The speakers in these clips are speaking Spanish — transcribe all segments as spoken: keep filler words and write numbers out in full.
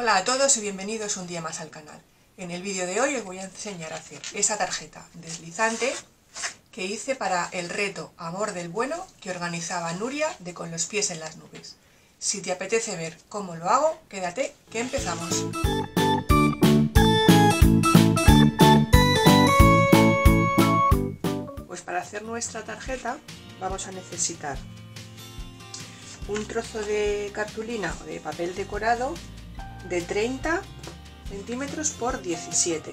Hola a todos y bienvenidos un día más al canal. En el vídeo de hoy os voy a enseñar a hacer esa tarjeta deslizante que hice para el reto Amor del Bueno que organizaba Nuria de Con los pies en las nubes. Si te apetece ver cómo lo hago, quédate que empezamos. Pues para hacer nuestra tarjeta vamos a necesitar un trozo de cartulina o de papel decorado de treinta centímetros por diecisiete.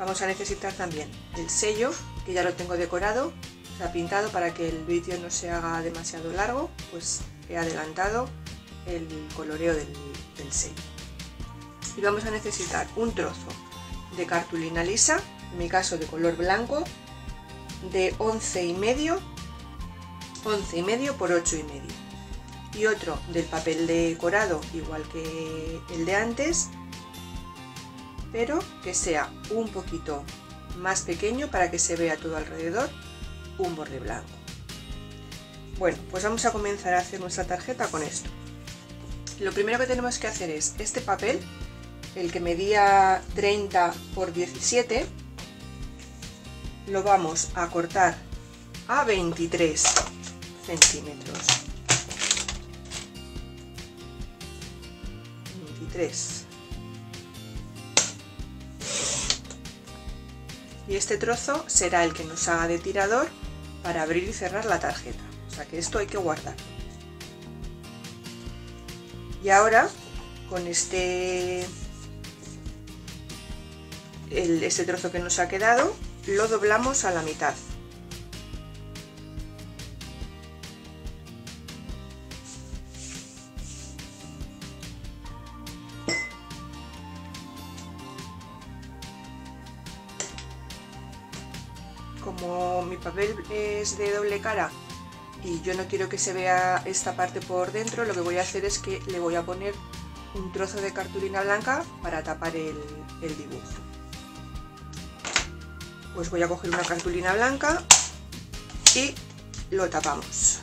Vamos a necesitar también el sello, que ya lo tengo decorado, o sea, pintado para que el vídeo no se haga demasiado largo, pues he adelantado el coloreo del, del sello. Y vamos a necesitar un trozo de cartulina lisa, en mi caso de color blanco, de once y medio por ocho y medio. Y otro del papel decorado, igual que el de antes, pero que sea un poquito más pequeño para que se vea todo alrededor un borde blanco. Bueno, pues vamos a comenzar a hacer nuestra tarjeta con esto. Lo primero que tenemos que hacer es este papel, el que medía treinta por diecisiete, lo vamos a cortar a veintitrés centímetros. Y este trozo será el que nos haga de tirador para abrir y cerrar la tarjeta, o sea que esto hay que guardar. Y ahora con este el, este trozo que nos ha quedado lo doblamos a la mitad. Como mi papel es de doble cara y yo no quiero que se vea esta parte por dentro, lo que voy a hacer es que le voy a poner un trozo de cartulina blanca para tapar el, el dibujo. Pues voy a coger una cartulina blanca y lo tapamos.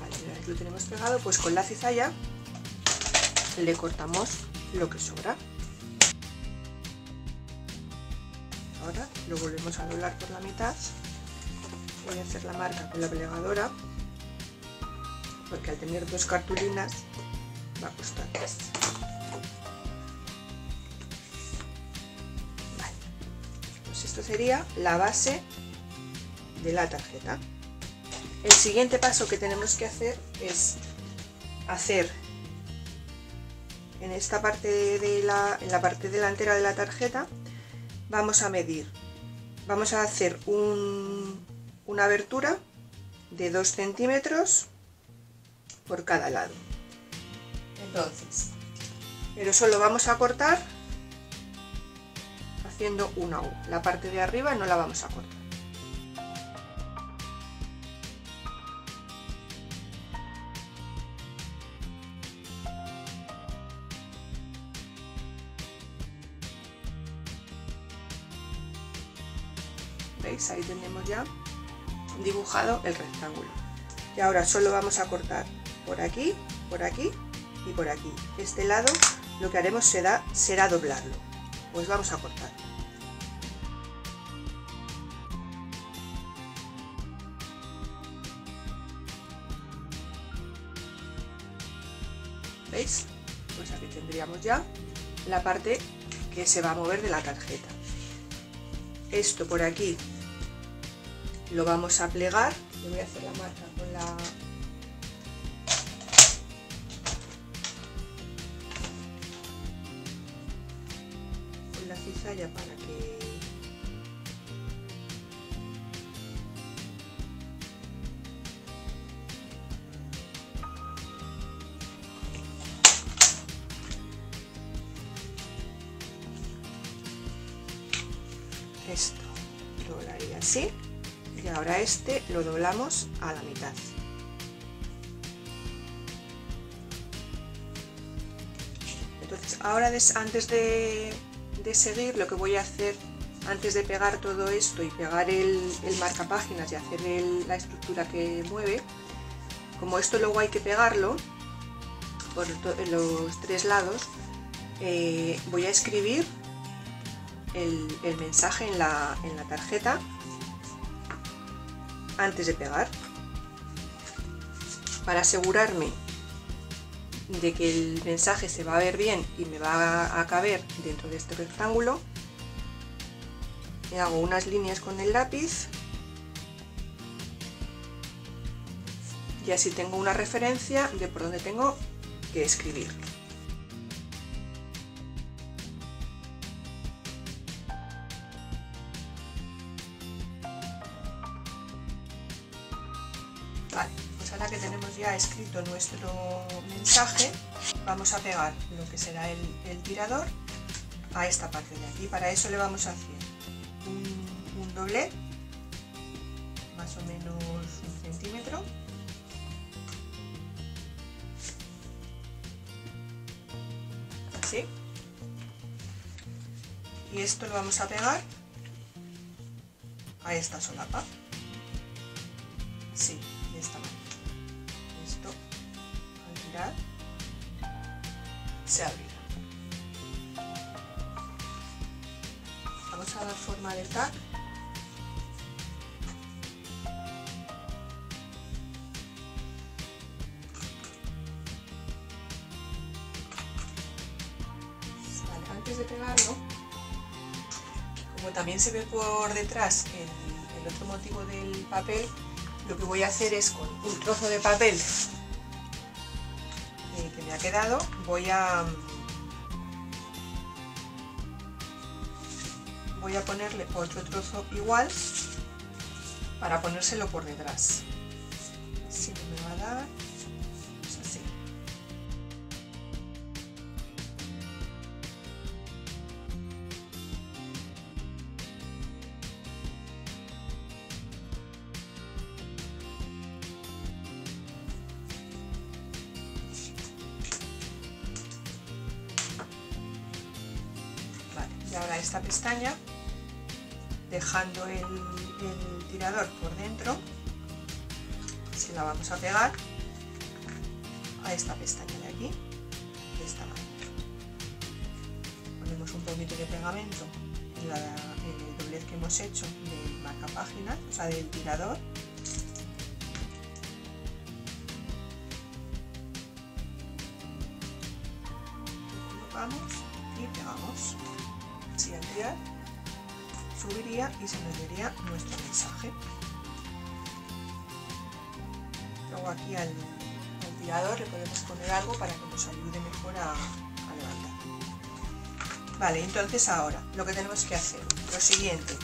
Vale, una vez que lo tenemos pegado, pues con la cizalla le cortamos lo que sobra. Ahora lo volvemos a doblar por la mitad. Voy a hacer la marca con la plegadora porque al tener dos cartulinas va a costar más. Vale. Pues esto sería la base de la tarjeta. El siguiente paso que tenemos que hacer es hacer En esta parte de la, en la parte delantera de la tarjeta vamos a medir, vamos a hacer un, una abertura de dos centímetros por cada lado. Entonces, pero solo vamos a cortar haciendo una U, la parte de arriba no la vamos a cortar. ¿Veis? Ahí tenemos ya dibujado el rectángulo. Y ahora solo vamos a cortar por aquí, por aquí y por aquí. Este lado lo que haremos será, será doblarlo. Pues vamos a cortar. ¿Veis? Pues aquí tendríamos ya la parte que se va a mover de la tarjeta. Esto por aquí lo vamos a plegar. Le voy a hacer la marca con la con la cizalla para que esto doblaría así. Y ahora este lo doblamos a la mitad. Entonces ahora, antes de, de seguir, lo que voy a hacer antes de pegar todo esto y pegar el, el marcapáginas y hacer el, la estructura que mueve, como esto luego hay que pegarlo por los tres lados, eh, voy a escribir el, el mensaje en la, en la tarjeta antes de pegar, para asegurarme de que el mensaje se va a ver bien y me va a caber dentro de este rectángulo. Y hago unas líneas con el lápiz y así tengo una referencia de por dónde tengo que escribir. Vale, pues ahora que tenemos ya escrito nuestro mensaje, vamos a pegar lo que será el, el tirador a esta parte de aquí. Para eso le vamos a hacer Un, un doblez, más o menos un centímetro, así, y esto lo vamos a pegar a esta solapa, así, de esta manera. Esto, al girar, se abre. Vamos a dar forma de tag . Vale, antes de pegarlo, como también se ve por detrás el, el otro motivo del papel, lo que voy a hacer es, con un trozo de papel eh, que me ha quedado, voy a voy a ponerle otro trozo igual para ponérselo por detrás. Si no me va a dar, pues así. Vale, y ahora esta pestaña, dejando el, el tirador por dentro, se la vamos a pegar a esta pestaña de aquí, de esta manera. Ponemos un poquito de pegamento en la, el doblez que hemos hecho del marcapáginas, o sea, del tirador. Lo colocamos y pegamos. Así, al tirar, subiría y se nos vería nuestro mensaje. Luego aquí al, al tirador le podemos poner algo para que nos ayude mejor a, a levantar. Vale, entonces ahora lo que tenemos que hacer, lo siguiente,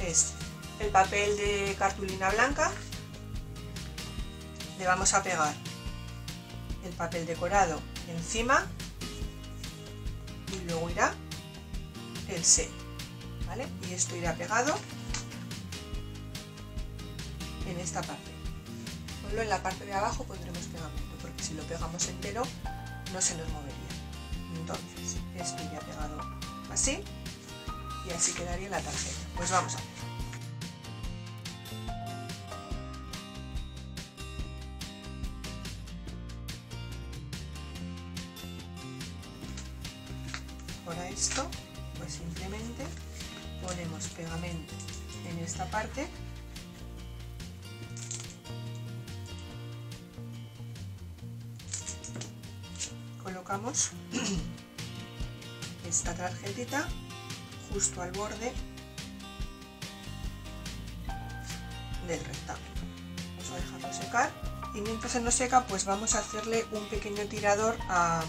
es el papel de cartulina blanca, le vamos a pegar el papel decorado encima y luego irá el sello. ¿Vale? Y esto irá pegado en esta parte. Solo en la parte de abajo pondremos pegamento, porque si lo pegamos entero no se nos movería. Entonces, esto irá pegado así y así quedaría la tarjeta. Pues vamos a ver. Ahora esto, pues simplemente ponemos pegamento en esta parte . Colocamos esta tarjetita justo al borde del rectángulo . Vamos a dejarlo secar y mientras se nos seca, pues vamos a hacerle un pequeño tirador a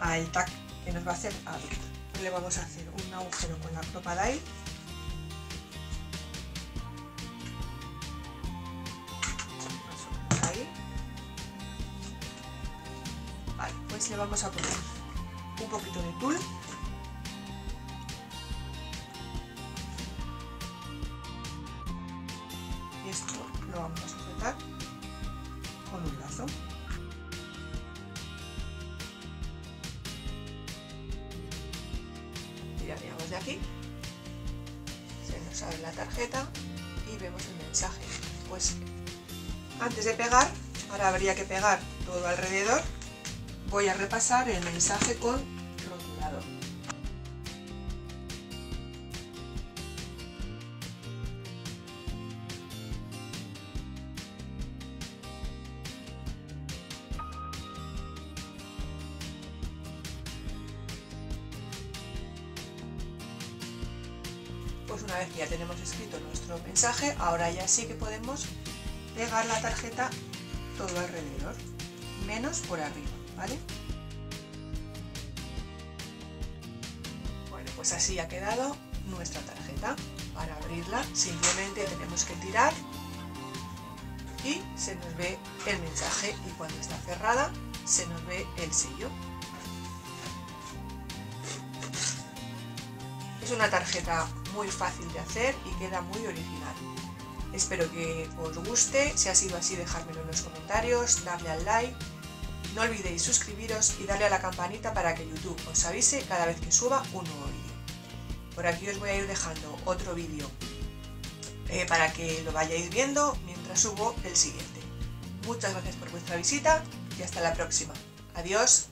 al tac que nos va a hacer abrir. Le vamos a hacer un agujero con la crocodile ahí. Vale, pues le vamos a poner un poquito de tul y esto lo vamos a sujetar con un lazo. nos sale la tarjeta y vemos el mensaje. Pues antes de pegar, ahora habría que pegar todo alrededor, voy a repasar el mensaje con rotulador. Pues una vez que ya tenemos escrito nuestro mensaje, ahora ya sí que podemos pegar la tarjeta todo alrededor, menos por arriba, ¿vale? Bueno, pues así ha quedado nuestra tarjeta. Para abrirla simplemente tenemos que tirar y se nos ve el mensaje, y cuando está cerrada se nos ve el sello. Es una tarjeta muy fácil de hacer y queda muy original. Espero que os guste. Si ha sido así, dejármelo en los comentarios, darle al like, no olvidéis suscribiros y darle a la campanita para que YouTube os avise cada vez que suba un nuevo vídeo. Por aquí os voy a ir dejando otro vídeo eh, para que lo vayáis viendo mientras subo el siguiente. Muchas gracias por vuestra visita y hasta la próxima. Adiós.